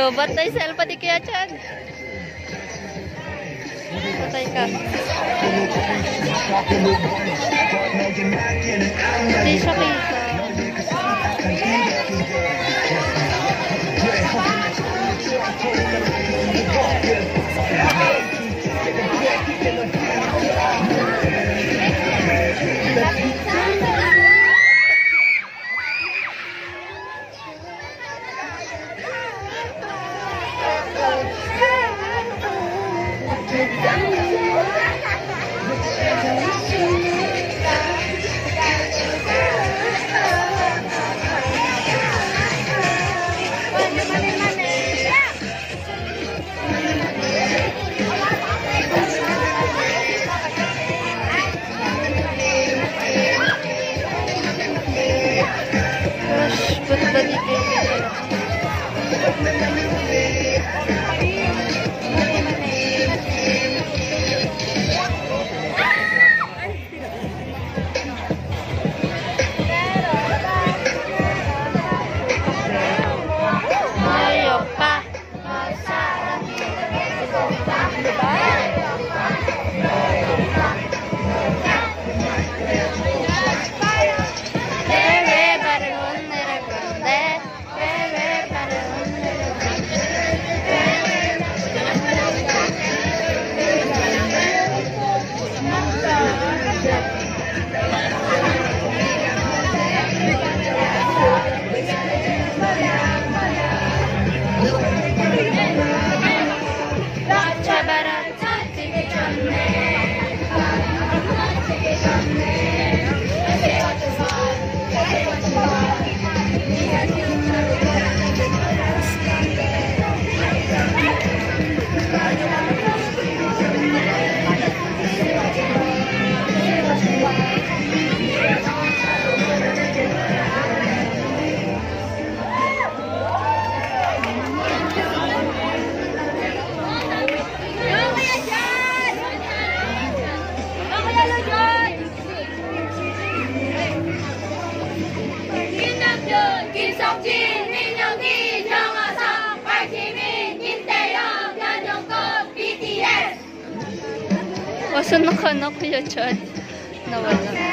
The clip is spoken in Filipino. Lobat tayo sa Alpha di kaya tiyan. Patay ka. Hindi siya kita. Asan na ka na, Kuya Chad? Nawala.